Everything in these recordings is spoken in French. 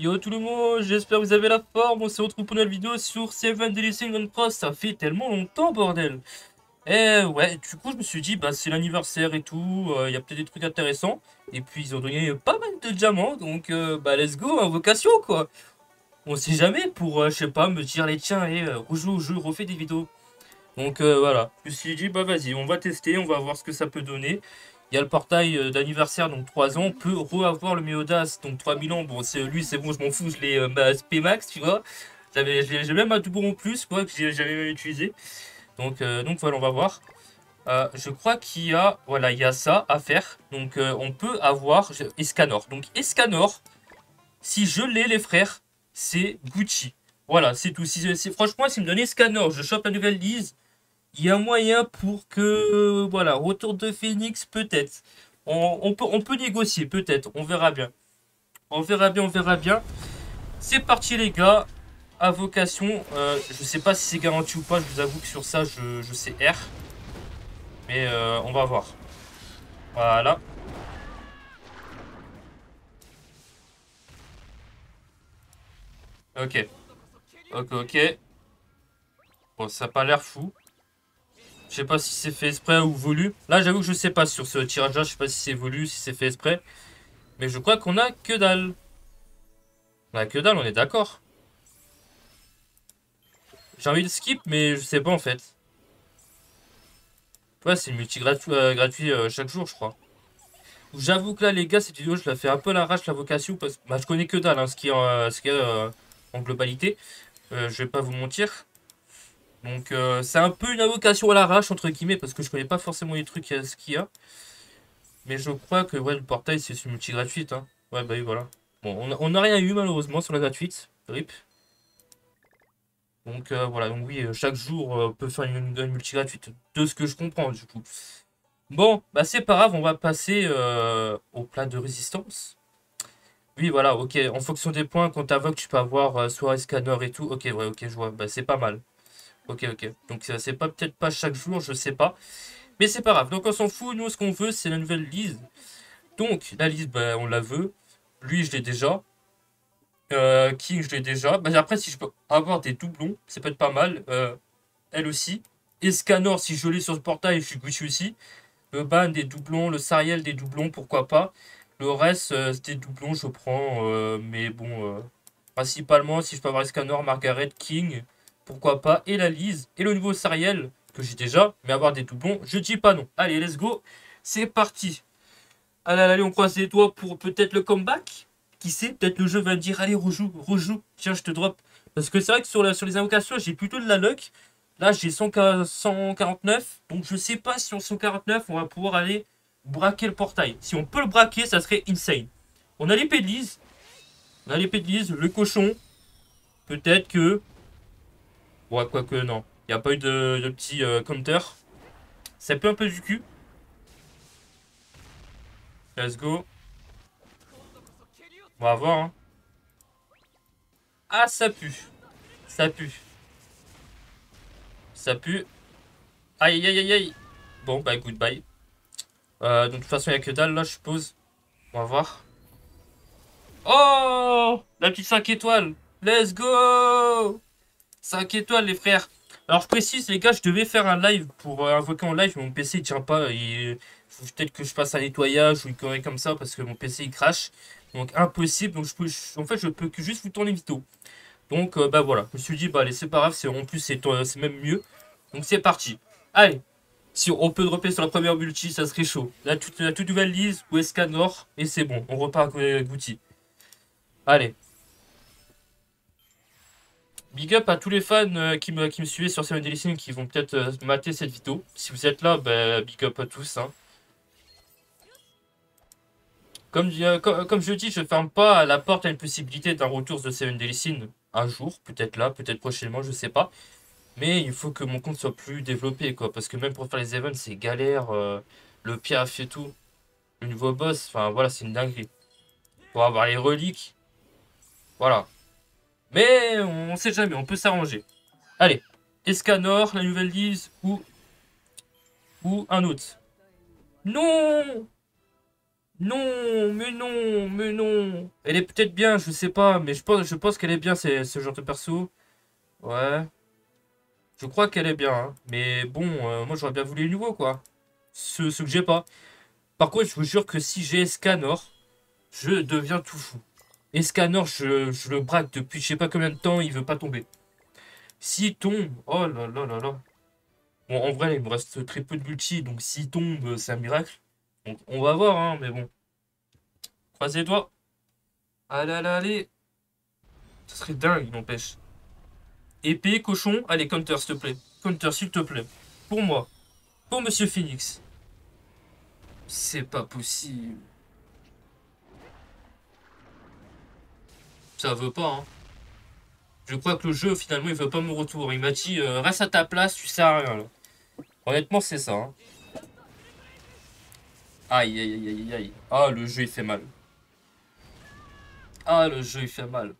Yo tout le monde, j'espère que vous avez la forme. On se retrouve pour une nouvelle vidéo sur 7DS Grand Cross. Ça fait tellement longtemps, bordel. Et ouais, du coup je me suis dit, bah c'est l'anniversaire et tout, il y a peut-être des trucs intéressants. Et puis ils ont donné pas mal de diamants, donc bah let's go, invocation quoi. On sait jamais pour, je sais pas, me dire les tiens, et rejoue au jeu, refais des vidéos. Donc voilà, je me suis dit, bah vas-y, on va tester, on va voir ce que ça peut donner. Il y a le portail d'anniversaire, donc 3 ans. On peut re-avoir le Meliodas, donc 3000 ans. Bon, lui, c'est bon, je m'en fous, je l'ai SP Max, tu vois. J'ai même un double en plus, quoi, que j'ai jamais utilisé. Donc voilà, on va voir. Je crois qu'il y a, voilà, il y a ça à faire. Donc, on peut avoir Escanor. Donc, Escanor, si je l'ai, les frères, c'est Guti. Voilà, c'est tout. Franchement, si me donne Escanor, je chope la nouvelle Lise. Il y a moyen pour que, voilà, retour de Phoenix, peut-être. On peut négocier, peut-être. On verra bien. On verra bien. C'est parti, les gars. Invocation. Je sais pas si c'est garanti ou pas. Je vous avoue que sur ça, je sais R. Mais on va voir. Voilà. Ok. Ok. Bon, ça a pas l'air fou. Je sais pas si c'est fait exprès ou voulu. Là, j'avoue que je sais pas sur ce tirage-là. Je sais pas si c'est voulu, si c'est fait exprès. Mais je crois qu'on a que dalle. On a que dalle, on est d'accord. J'ai envie de skip, mais je sais pas en fait. Ouais, c'est multi-gratuit chaque jour, je crois. J'avoue que là, les gars, cette vidéo, je la fais un peu à l'arrache, la vocation. Parce que bah, je connais que dalle, hein, ce qui est en globalité. Je vais pas vous mentir. Donc c'est un peu une invocation à l'arrache entre guillemets parce que je connais pas forcément les trucs ce qu'il y a. Mais je crois que ouais, le portail c'est une multi gratuite. Hein. Ouais bah oui voilà. Bon on n'a rien eu malheureusement sur la gratuite. RIP. Donc voilà, donc oui, chaque jour on peut faire une multi gratuite. De ce que je comprends du coup. Bon, bah c'est pas grave, on va passer au plat de résistance. Oui voilà, ok, en fonction des points, quand t'invoques, tu peux avoir soit Escanor et tout. Ok ouais, ok, je vois, bah c'est pas mal. Ok, donc c'est pas peut-être pas chaque jour, je sais pas. Mais c'est pas grave, donc on s'en fout, nous ce qu'on veut c'est la nouvelle Lise. Donc la Lise, bah, on la veut. Lui je l'ai déjà. King je l'ai déjà. Bah, après si je peux avoir des doublons, ça peut être pas mal. Elle aussi. Escanor si je l'ai sur ce portail, je suis Gucci aussi. Le ban des doublons, le Sariel des doublons, pourquoi pas. Le reste des doublons je prends, mais bon, principalement si je peux avoir Escanor, Margaret, King... Pourquoi pas, et la Lise, et le nouveau Sariel, que j'ai déjà, mais avoir des doublons, je dis pas non. Allez, let's go, c'est parti. Allez, on croise les doigts pour peut-être le comeback. Qui sait, peut-être le jeu va me dire, allez, rejoue, tiens, je te drop. Parce que c'est vrai que sur les invocations, j'ai plutôt de la luck. Là, j'ai 149, donc je sais pas si en 149, on va pouvoir aller braquer le portail. Si on peut le braquer, ça serait insane. On a l'épée de Lise, le cochon, peut-être que... Ouais, quoique non, il n'y a pas eu de petit counter. Ça peut un peu du cul. Let's go. On va voir. Hein. Ah, ça pue. Ça pue. Aïe, aïe, aïe, aïe. Bon, bah, goodbye. Donc, de toute façon, il n'y a que dalle là, je suppose. On va voir. Oh, la petite 5 étoiles. Let's go. 5 étoiles les frères. Alors je précise les gars, je devais faire un live pour invoquer en live, mais mon PC il tient pas. Il faut peut-être que je fasse un nettoyage ou une correction comme ça parce que mon PC il crache. Donc impossible. Donc je peux que juste vous tourner vidéo. Donc bah voilà, je me suis dit bah allez c'est pas grave, c'est en plus c'est même mieux. Donc c'est parti. Allez, si on peut dropper sur la première multi, ça serait chaud. La toute nouvelle Lise ou Escanor et c'est bon, on repart avec Guti. Allez. Big up à tous les fans qui me suivaient sur Seven Deadly Sins qui vont peut-être mater cette vidéo. Si vous êtes là, bah, big up à tous. Hein. Comme je dis, je ferme pas la porte à une possibilité d'un retour de Seven Deadly Sins un jour. Peut-être là, peut-être prochainement, je sais pas. Mais il faut que mon compte soit plus développé, quoi. Parce que même pour faire les events, c'est galère. Le piaf et tout. Le nouveau boss, enfin voilà, c'est une dinguerie. Pour avoir les reliques. Voilà. Mais on sait jamais, on peut s'arranger. Allez, Escanor, la nouvelle Lise ou un autre. Non Non, mais non, mais non. Elle est peut-être bien, je sais pas. Mais je pense qu'elle est bien, ce genre de perso. Ouais. Je crois qu'elle est bien. Hein. Mais bon, moi j'aurais bien voulu les nouveaux, quoi. Ceux que j'ai pas. Par contre, je vous jure que si j'ai Escanor, je deviens tout fou. Escanor, je le braque depuis je sais pas combien de temps, il veut pas tomber. S'il tombe, oh là là là là. Bon, en vrai, il me reste très peu de multi, donc s'il tombe, c'est un miracle. Donc, on va voir, hein, mais bon. Croisez-toi. Allez, allez, allez. Ce serait dingue, n'empêche. Épée, cochon. Allez, counter, s'il te plaît. Counter, s'il te plaît. Pour moi. Pour Monsieur Phoenix. C'est pas possible. Ça veut pas, hein. Je crois que le jeu, finalement, il veut pas mon retour. Il m'a dit, reste à ta place, tu sers à rien. Là. Honnêtement, c'est ça. Hein. Aïe, aïe, aïe, aïe, aïe. Ah, le jeu, il fait mal. Ah, le jeu, il fait mal.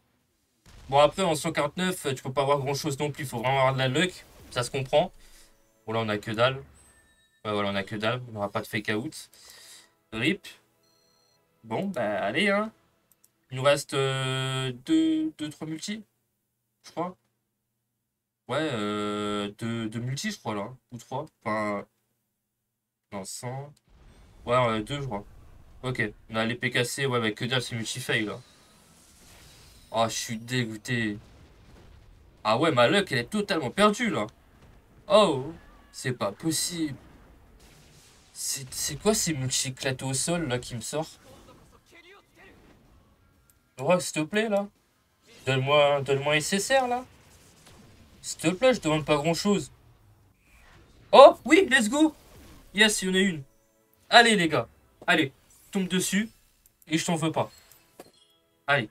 Bon, après, en 149, tu peux pas avoir grand-chose non plus. Il faut vraiment avoir de la luck. Ça se comprend. Bon, là, on a que dalle. Ouais, voilà, on a que dalle. On n'aura pas de fake-out. Rip. Bon, bah, allez, hein. Il nous reste 2-3 multis, je crois. Ouais, 2 multis, je crois, là. Ou 3. Enfin, non, 100. Ouais, on a 2, je crois. Ok, on a l'épée cassée. Ouais, mais que dalle, c'est multi-fail, là. Oh, je suis dégoûté. Ah ouais, ma luck, elle est totalement perdue, là. Oh, c'est pas possible. C'est quoi ces multis éclatés au sol, là, qui me sortent? Oh, s'il te plaît, là. Donne-moi un SSR, là. S'il te plaît, je demande pas grand-chose. Oh, oui, let's go. Yes, il y en a une. Allez, les gars. Allez, tombe dessus. Et je t'en veux pas. Allez.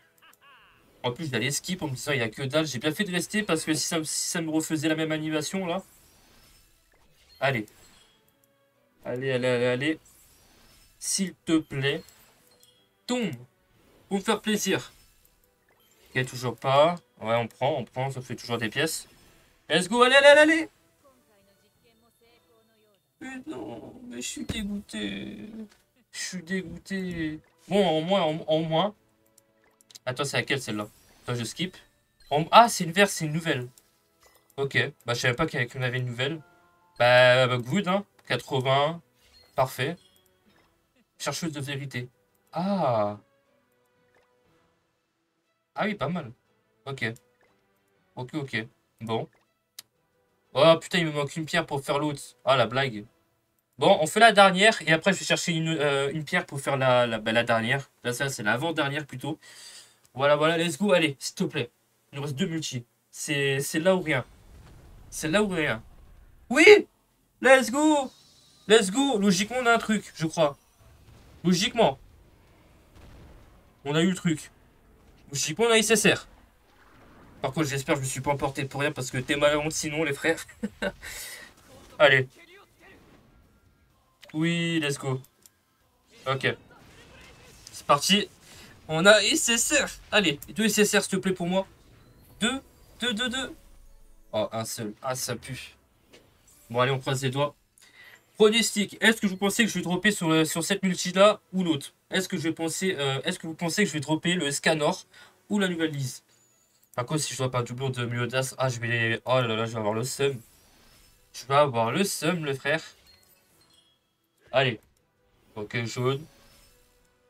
En plus, j'allais skip en me disant, il n'y a que dalle. J'ai bien fait de rester parce que si ça me refaisait la même animation, là. Allez. Allez, allez, allez, allez. S'il te plaît. Tombe. Pour me faire plaisir. Ok, toujours pas. Ouais, on prend, ça fait toujours des pièces. Let's go, allez, allez, allez. Mais non, mais je suis dégoûté. Je suis dégoûté. Bon, au moins. Attends, c'est laquelle celle-là? Attends, je skip. Ah, c'est une verte, c'est une nouvelle. Ok, bah je savais pas qu'on avait une nouvelle. Bah good, hein. 80. Parfait. Chercheuse de vérité. Ah. Ah oui, pas mal. Ok. Ok, ok. Bon. Oh putain, il me manque une pierre pour faire l'autre. Ah, la blague. Bon, on fait la dernière. Et après, je vais chercher une pierre pour faire la dernière. Là, ça, c'est l'avant-dernière plutôt. Voilà, voilà, let's go. Allez, s'il te plaît. Il nous reste 2 multis. C'est là ou rien. C'est là ou rien. Oui! Let's go! Let's go! Logiquement, on a un truc, je crois. Logiquement. On a eu le truc. Je dis qu'on a SSR. Par contre, j'espère que je me suis pas emporté pour rien parce que t'es malade sinon, les frères. Allez. Oui, let's go. Ok. C'est parti. On a SSR. Allez, 2 SSR, s'il te plaît, pour moi. 2. Oh, un seul. Ah, ça pue. Bon, allez, on croise les doigts. Pronostic. Est-ce que vous pensez que je vais dropper sur cette multi-là ou l'autre? Est-ce que vous pensez que je vais dropper le Escanor ou la nouvelle Lise? Par contre, si je dois pas un doublon de Meliodas, ah, je vais... Oh là là, je vais avoir le seum. Je vais avoir le seum, le frère. Allez. Ok, jaune.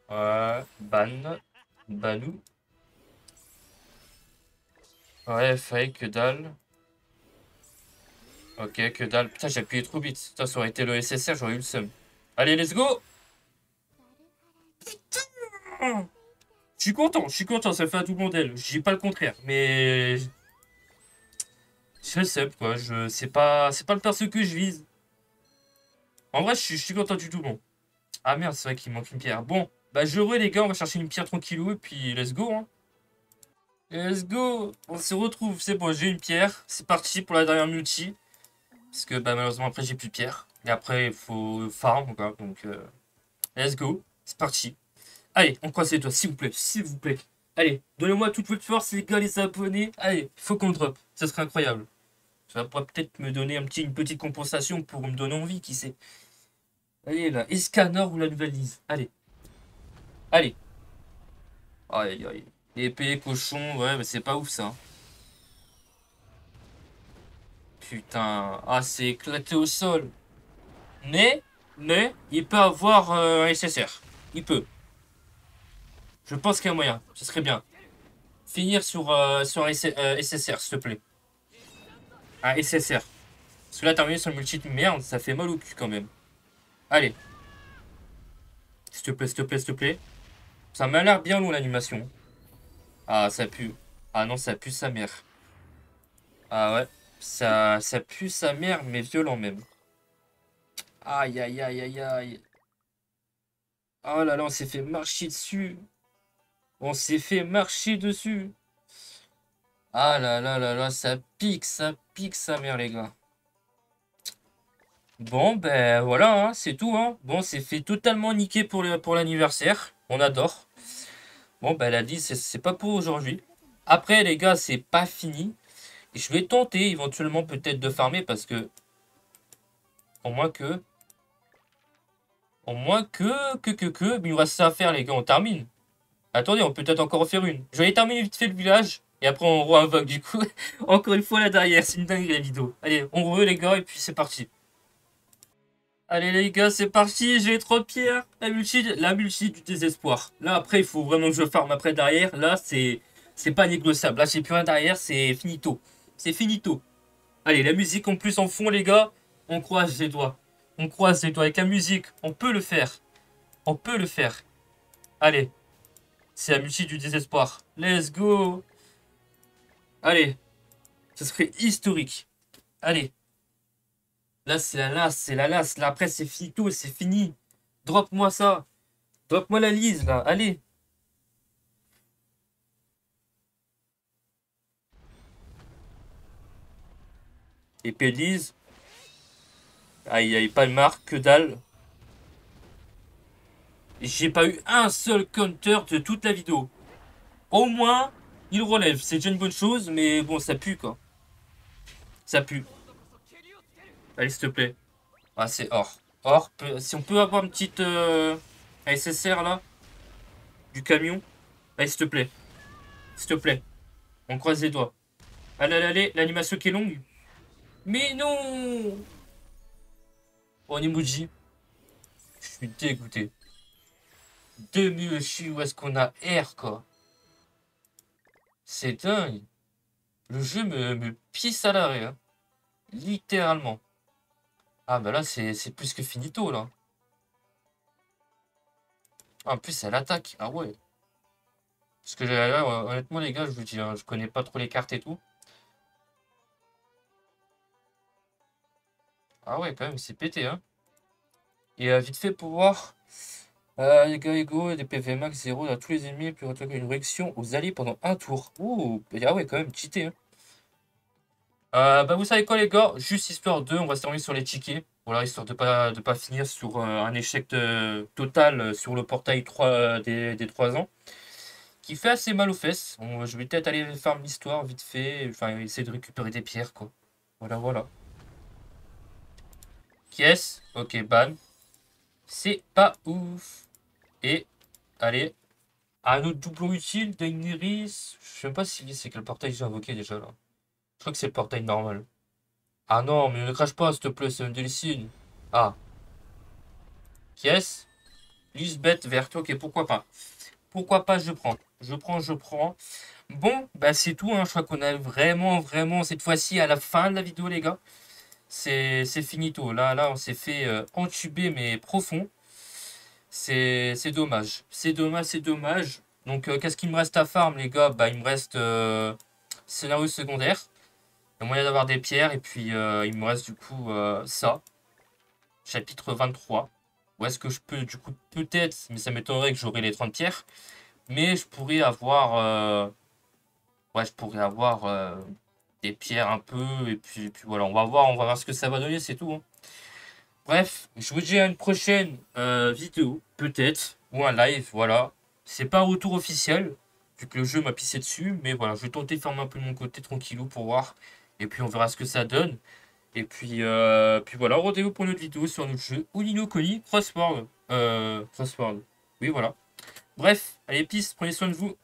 Banou. Ouais, fake, que dalle. Ok, que dalle. Putain, j'ai appuyé trop vite. Putain, ça aurait été le SSR, j'aurais eu le seum. Allez, let's go! Putain! Je suis content, ça fait un doublon d'elle. Je dis pas le contraire, mais... Je sais quoi, c'est pas le perso que je vise. En vrai, je suis content du doublon. Ah merde, c'est vrai qu'il manque une pierre. Bon, bah j'aurai les gars, on va chercher une pierre tranquillou et puis let's go, hein. Let's go! On se retrouve, c'est bon, j'ai une pierre. C'est parti pour la dernière multi. Parce que bah malheureusement après j'ai plus de pierre. Et après il faut farm quoi, donc... Let's go! C'est parti. Allez, on croise les doigts, s'il vous plaît, s'il vous plaît. Allez, donnez-moi toute votre force, les gars, les abonnés. Allez, faut qu'on drop. Ça serait incroyable. Ça pourrait peut-être me donner une petite compensation pour me donner envie, qui sait. Allez, là, Escanor ou la nouvelle Lise. Allez. Allez. Aïe, aïe. Épée, cochon, ouais, mais c'est pas ouf ça. Putain. Ah, c'est éclaté au sol. Mais, il peut avoir un SSR. Il peut. Je pense qu'il y a moyen. Ce serait bien. Finir sur, SSR, s'il te plaît. Un SSR. Parce que là, terminé sur le multi, merde, ça fait mal au cul quand même. Allez. S'il te plaît, s'il te plaît, s'il te plaît. Ça m'a l'air bien long l'animation. Ah, ça pue. Ah non, ça pue sa mère. Ah ouais. Ça pue sa mère, mais violent même. Aïe, aïe, aïe, aïe, aïe. Oh là là, on s'est fait marcher dessus. On s'est fait marcher dessus. Ah là là là là, ça pique sa mère, les gars. Bon, ben voilà, hein, c'est tout. Hein. Bon, c'est fait totalement niquer pour l'anniversaire. On adore. Bon, ben elle a dit, c'est pas pour aujourd'hui. Après, les gars, c'est pas fini. Et je vais tenter éventuellement peut-être de farmer parce que... Au moins que... Mais il nous reste ça à faire, les gars, on termine. Attendez, on peut peut-être encore en faire une. Je vais terminer vite fait le village. Et après, on re-invoque du coup. Encore une fois là derrière, c'est une dingue la vidéo. Allez, on re les gars, et puis c'est parti. Allez les gars, c'est parti, j'ai 3 pierres. La multi du désespoir. Là après, il faut vraiment que je farme après derrière. Là, c'est pas négociable. Là, j'ai plus rien derrière, c'est finito. C'est finito. Allez, la musique en plus en fond, les gars. On croise les doigts. On croise les doigts. Avec la musique, on peut le faire. On peut le faire. Allez. C'est la multi du désespoir. Let's go. Allez. Ce serait historique. Allez. Là, c'est la lasse, c'est la lasse. Là, après, c'est finito, c'est fini. Drop-moi ça. Drop-moi la Lise, là. Allez. Épée Lise. Aïe, aïe, palmar, que dalle. J'ai pas eu un seul counter de toute la vidéo. Au moins, il relève. C'est déjà une bonne chose, mais bon, ça pue, quoi. Ça pue. Allez, s'il te plaît. Ah, c'est or. Or, si on peut avoir une petite SSR, là. Du camion. Allez, s'il te plaît. S'il te plaît. On croise les doigts. Allez, allez, allez. L'animation qui est longue. Mais non! En emoji. Je suis dégoûté. Demi-oshi, où est-ce qu'on a R, quoi. C'est dingue. Le jeu me pisse à l'arrêt. Hein. Littéralement. Ah bah là c'est plus que finito là. Ah, en plus elle attaque. Ah ouais. Parce que là, honnêtement les gars, je vous dis, hein, je connais pas trop les cartes et tout. Ah ouais quand même, c'est pété hein. Et vite fait pour voir. Les gars égaux, des PV max 0 à tous les ennemis, puis retourner une réaction aux alliés pendant un tour. Ouh, ah ouais quand même, cheaté hein. Bah vous savez quoi les gars, juste histoire de, on va se terminer sur les tickets, voilà, histoire de pas finir sur un échec total sur le portail 3 des 3 ans, qui fait assez mal aux fesses. Je vais peut-être aller faire l'histoire vite fait, enfin essayer de récupérer des pierres quoi, voilà. Qui est-ce? Ok, ban, c'est pas ouf, et allez, un autre doublon utile, Daenerys, je sais même pas si c'est quel portail j'ai invoqué déjà là. Je crois que c'est le portail normal. Ah non, mais ne crache pas, s'il te plaît, Seven Deadly Sins. Ah. Qui est-ce? Lisbeth verte. Ok, pourquoi pas. Pourquoi pas, je prends. Je prends. Bon, bah c'est tout. Hein. Je crois qu'on a vraiment, cette fois-ci, à la fin de la vidéo, les gars. C'est finito. Là, on s'est fait entuber, mais profond. C'est dommage. Donc, qu'est-ce qu'il me reste à farm, les gars? Bah, il me reste scénario secondaire. Il y a moyen d'avoir des pierres, et puis il me reste du coup ça. Chapitre 23. Où est-ce que je peux, du coup, peut-être, mais ça m'étonnerait que j'aurai les 30 pierres. Mais je pourrais avoir... ouais, je pourrais avoir des pierres un peu, et puis voilà. On va voir ce que ça va donner, c'est tout. Hein. Bref, je vous dis à une prochaine vidéo, peut-être, ou un live, voilà. C'est pas un retour officiel, vu que le jeu m'a pissé dessus, mais voilà, je vais tenter de fermer un peu de mon côté, tranquillou, pour voir... Et puis on verra ce que ça donne. Et puis, voilà, rendez-vous pour une autre vidéo sur notre jeu Unino Kony Frostworld. Oui, voilà. Bref, allez, peace, prenez soin de vous.